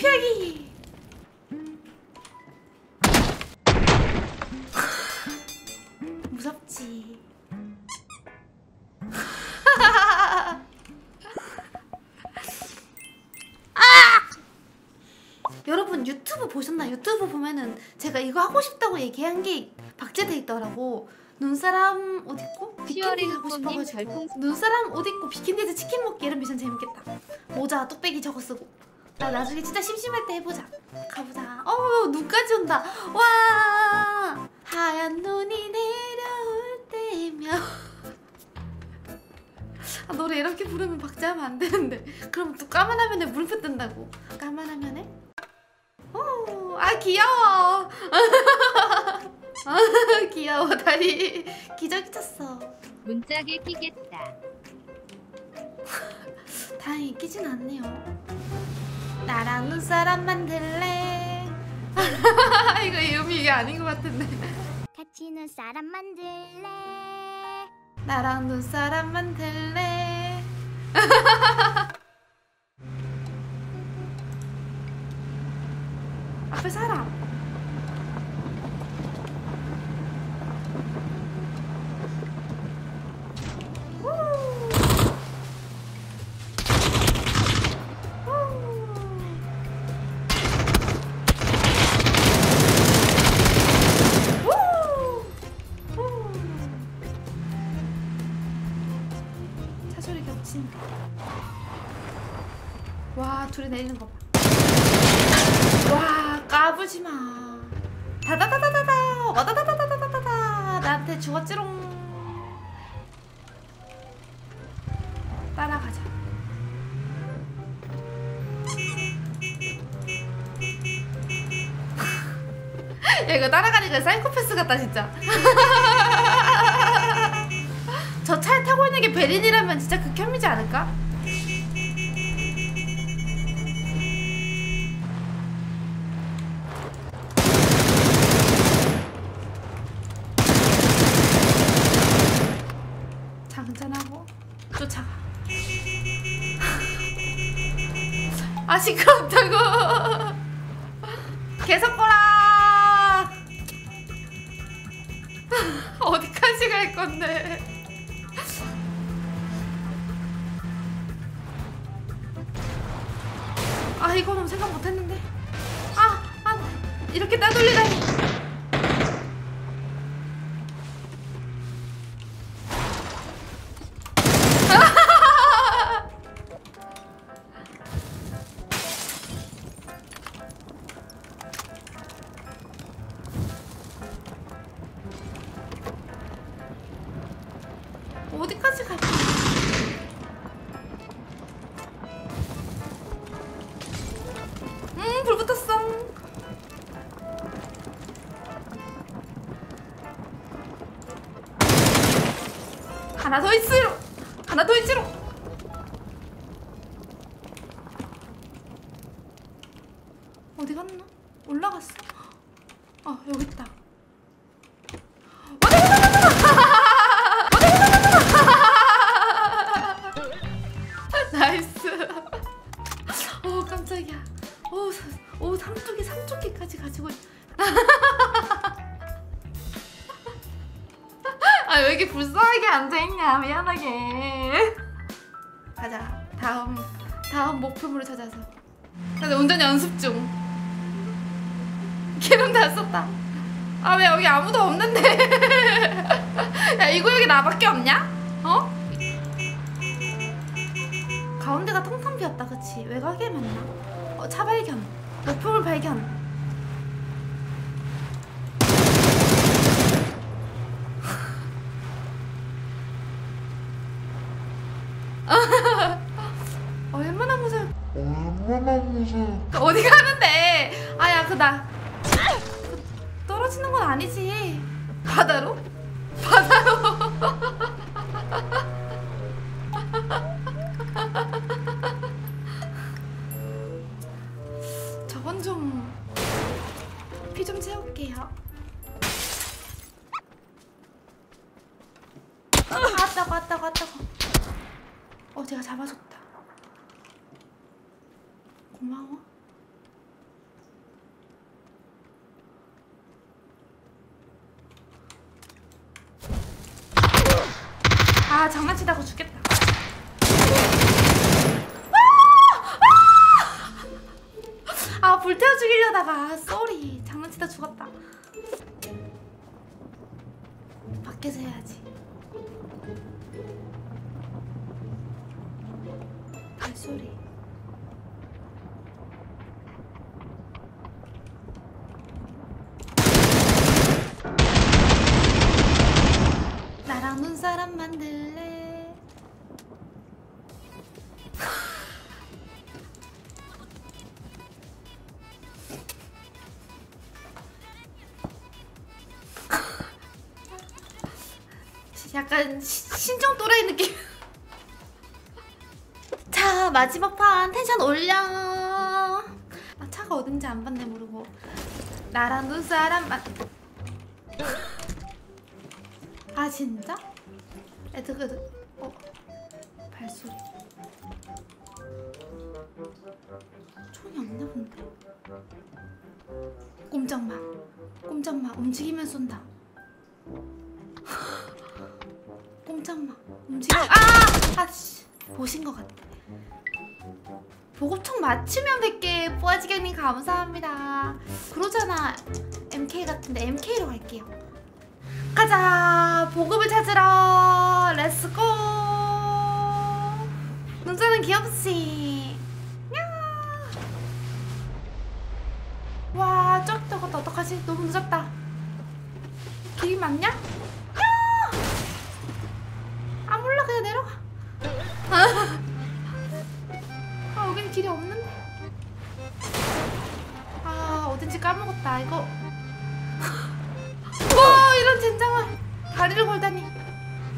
표기. 무섭지. 여러분 유튜브 보셨나? 유튜브 보면은 제가 이거 하고 싶다고 얘기한 게 박제돼 있더라고. 눈사람 옷 입고 비키니 하고 싶어가지고 눈사람 옷 입고 비키니에서 치킨 먹기 이런 미션 재밌겠다. 모자 뚝배기 저거 쓰고. 나 나중에 진짜 심심할 때 해보자. 가보자. 어우 눈까지 온다. 와 하얀 눈이 내려올 때면 아, 노래 이렇게 부르면 박제하면 안 되는데. 그럼 또 까만 화면에 물음표 뜬다고. 까만 화면에? 오, 아 귀여워. 아 귀여워. 다리 기저귀 쳤어. 문짝에 끼겠다. 다행히 끼진 않네요. 나랑 눈사람 만들래. 이거 이름이 이게 아닌 것 같은데. 같이 눈사람 만들래. 나랑 눈사람 만들래. 앞에 사람. 와 둘이 내리는 거 봐. 와 까부지 마. 다다다다다다 와다다다다다다다. 나한테 죽었지롱. 따라가자. 야 이거 따라가니까 사이코패스 같다 진짜. 저 차에 타고 있는 게 베린이라면 진짜 극혐이지 않을까? 장전하고 쫓아가. 아 시끄럽다고. 계속 보라. 어디까지 갈 건데? 아 이거는 생각 못했는데. 아 이렇게 따돌리다니. 어디까지 갈까? 불 붙었어. 하나 더 있으러. 하나 더 있으러. 어디 갔나? 올라갔어. 아 여기 있다. 나이스. 오 깜짝이야. 오 삼쪽이 삼쪽기까지 가지고. 아 왜 이렇게 불쌍하게 앉아있냐. 미안하게. 가자. 다음 목표물을 찾아서. 근데 운전 연습 중. 기름 다 썼다. 아 왜 여기 아무도 없는데. 야 이 구역에 나밖에 없냐? 어? 가운데가 텅텅 비었다. 그치? 외곽에 맞나? 차 발견. 목표물 발견. 얼마나 무서워. 어디 가는데? 아야 그다. 떨어지는 건 아니지. 바다로? 바다로. 저건 좀 피 좀 채울게요. 왔다고. 제가 잡아줬다. 고마워. 아, 장난치다가 죽겠다. 아, 불태워 죽이려다가 쏘리, 장난치다 죽었다. 밖에서 해야지. 발소리. 나랑 눈사람 만들래. 약간 신종 또라이 느낌. 자, 마지막 판 텐션 올려. 아, 차가 어딘지 안 봤네. 모르고 나랑 눈사람 만. 아, 진짜? 에드그. 어, 발소리. 총이 없나 본데. 꼼짝마, 꼼짝마. 움직이면 쏜다. 꼼짝마. 움직이면. 아! 아씨, 보신 것 같아. 보급총 맞추면 100개. 뽀아지경님 감사합니다. 그러잖아. MK 같은데 MK로 갈게요. 가자! 보급을 찾으러! 렛츠고! 눈사는 귀엽지? 야! 와, 쩍 뜨겄다. 어떡하지? 너무 늦었다. 길이 맞냐? 야! 아, 몰라. 그냥 내려가. 아, 여긴 길이 없는데. 아, 어딘지 까먹었다. 이거. 오, 이런 젠장한 다리를 걸다니.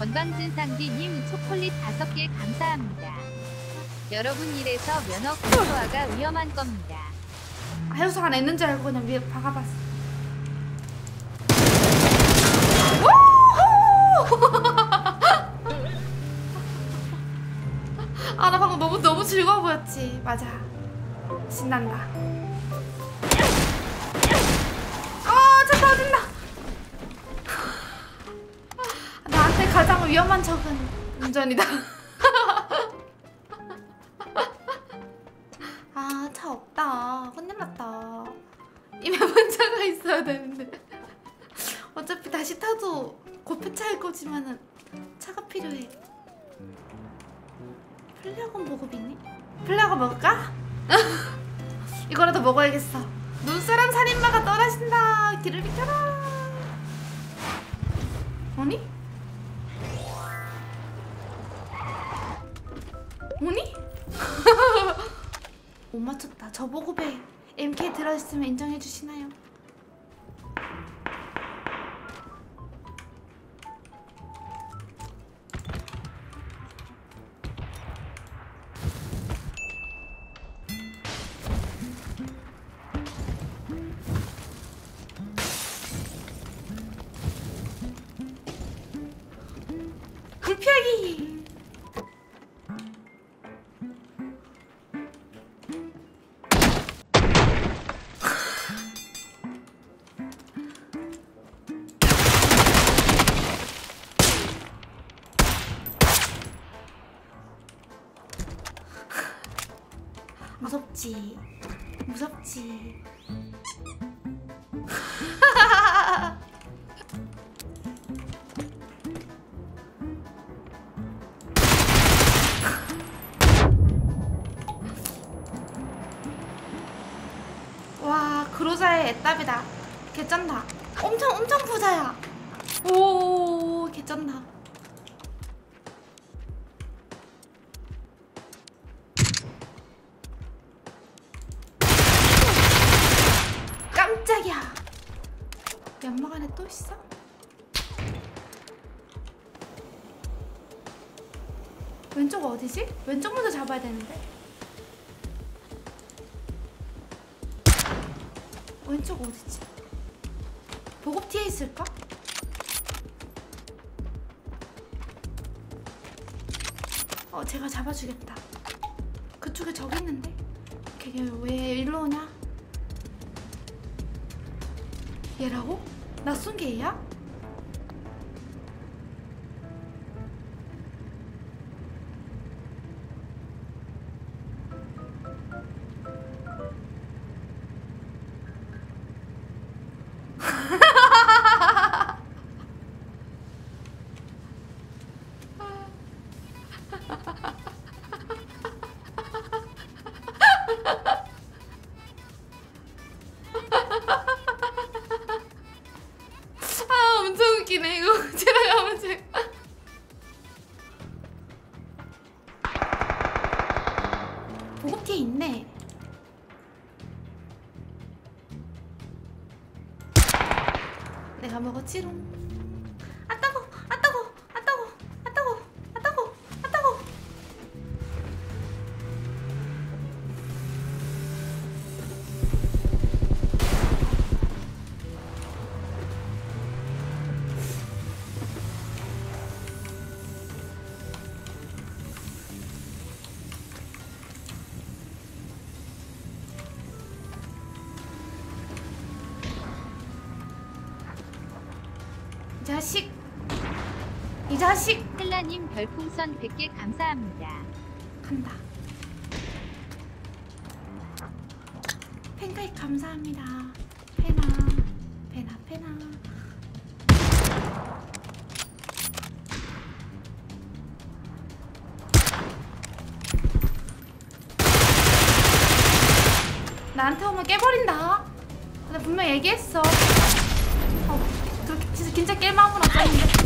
건방진상디님 초콜릿 5개 감사합니다. 여러분 일에서 면허 공소화가 위험한 겁니다. 아, 여기서 안 했는지 알고 그냥 위에 박아봤어. 아, 나 방금 너무 즐거워 보였지. 맞아, 신난다. 아, 차 터진다. 나한테 가장 위험한 적은 운전이다. 아, 차 없다. 혼났다. 이만한 차가 있어야 되는데. 어차피 다시 타도 곧 폐차할 거지만은 차가 필요해. 플라곤 보급 있니? 플라곤 먹을까? 이거라도 먹어야겠어. 눈사람 살인마가 떠나신다. 길을 비켜라. 아니? 오니? 못 맞췄다. 저 보급에 MK 들어있으면 인정해주시나요? 불편이. 무섭지? 무섭지? 와, 그로자의 애답이다. 개쩐다. 엄청 부자야. 오, 개쩐다. 깜짝이야. 연막 안에 또 있어? 왼쪽 어디지? 왼쪽 먼저 잡아야 되는데. 왼쪽 어디지? 보급 뒤에 있을까? 어, 제가 잡아주겠다. 그쪽에 저기 있는데? 걔 왜 일로 오냐? 얘라고? 나 쏜 게 얘야? 아, 엄청 웃기네 이거. 지나가면 제가 보급대 있네. 내가 먹었지롱. 자식, 이 자식. 클라님 별풍선 100개 감사합니다. 간다. 팬카이 감사합니다. 페나. 나한테 오면 깨버린다. 나 분명 얘기했어. 진짜 깰 마음은 없었는데.